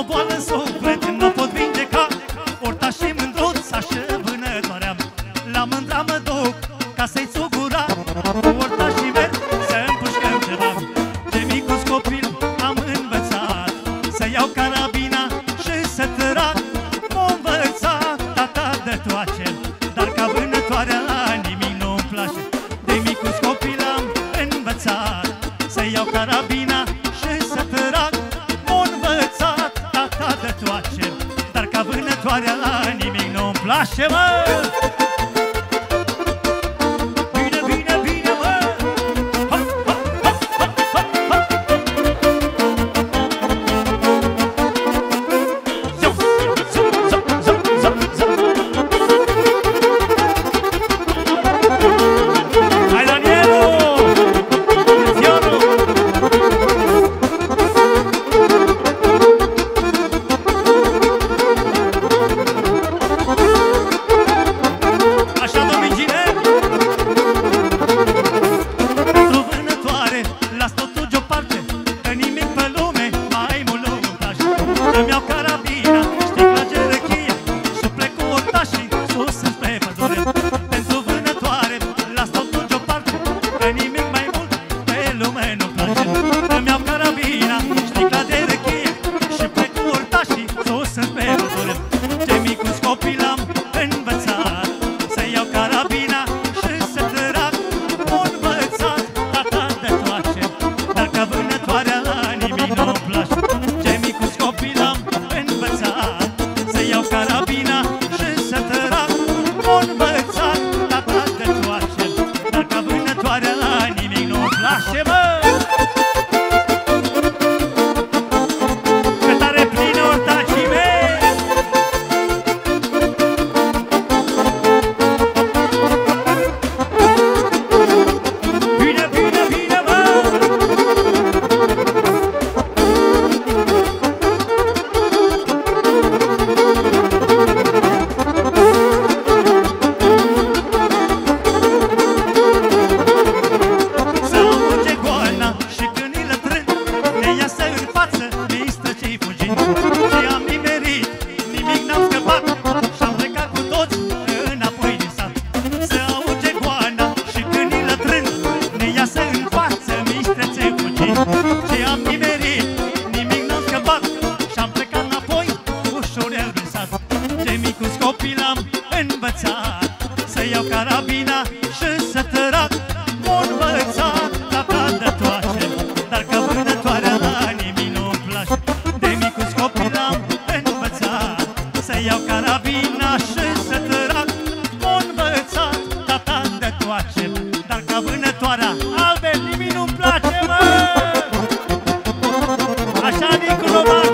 o boală în suflet, nu pot vindeca. Orta și mândruța și vânătoarea, la mândra mă duc ca să-i țug gura. Cu orta și merg să-mi pușcăm ceva. De micul copil am învățat să iau carabina și să tărat. M-a învățat tata de toace, dar ca vânătoarea nimic nu-mi place. De micul copil am învățat să iau carabina și să tărat. Dar ca vânătoarea la nimic nu-mi place, mă! Bine, bine, bine, mă! Hop, hop, hop, hop, hop, hop! Zop, zop, zop, zop, zop, zop! Hai, Danielu! Să iau carabina și să tărat. M-a învățat tata de toace, dar că vânătoarea la nimic nu-mi place. De micul copil am învățat să iau carabina și să tărat. M-a învățat tata de toace, dar că vânătoarea albe nimic nu-mi place, mă! Așa, Nicu Romac!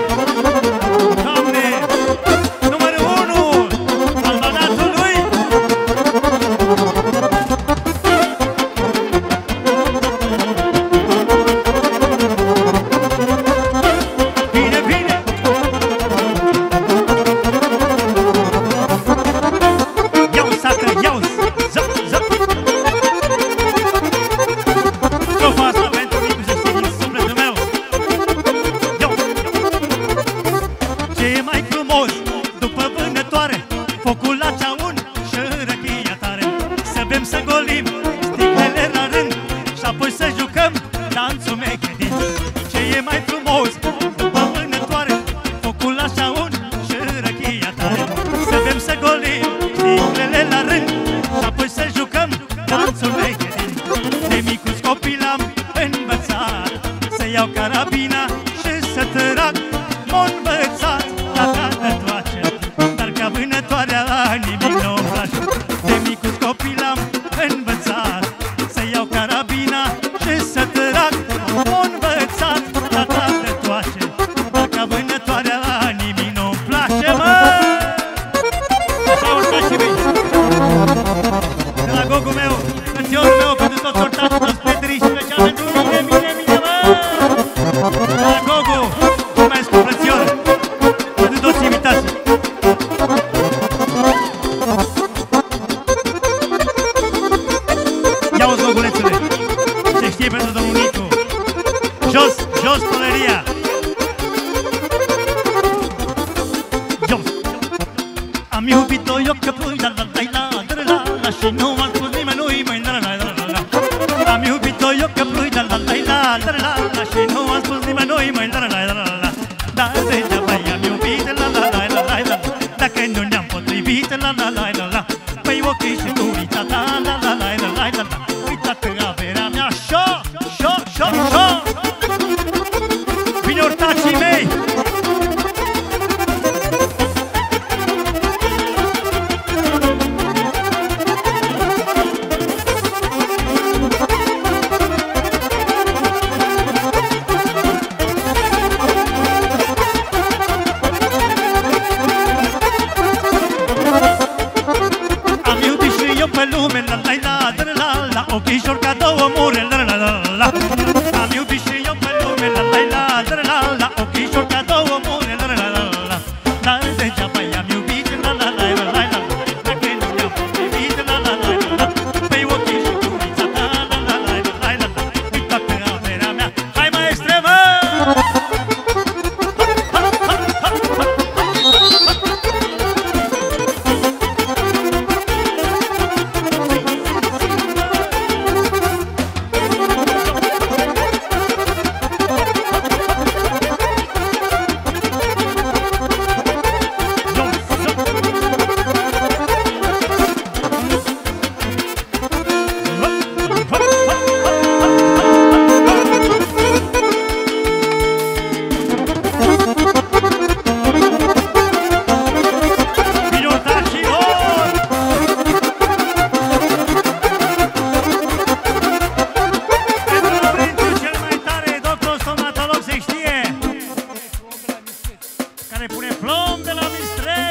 Focul la ceaun și răchia tare, să bem, să golim sticlele la rând și apoi să jucăm danțul mechedit. Ce e mai frumos după vânătoare? Focul la ceaun și răchia tare, să bem, să golim sticlele la rând și apoi să jucăm danțul mechedit. De micul copil am învățat să iau carabina și să tărat. M-a învățat tata de toate, Am iubit-o eu că până la la la la și nu m-a spus nimănui mai la la la. Am iubit-o eu că până la la la la la și nu m-a spus nimănui mai la la la la. Dar degeaba i-am iubit la la la la la dacă nu ne-am potrivit la la la la la. Păi ok și tu uita ta la la la la la la. Uita-te averea mea șo, șo, șo, șo. Vine urtații mei. Ochișor ca două mure, la la la la. Am iubit și eu pe lume, la la la la la. Ochișor ca două mure, la la la la. Dar degeaba i-am iubit, la la la la la. Dacă nu ne-am potrivit, la la la la. Păi ochii și curița ta, la la la la la. Uita pe averea mea, hai mai extremă! Care pune plomb de la Mistreț.